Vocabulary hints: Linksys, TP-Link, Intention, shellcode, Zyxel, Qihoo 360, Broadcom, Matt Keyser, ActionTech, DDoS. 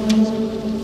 Of intention.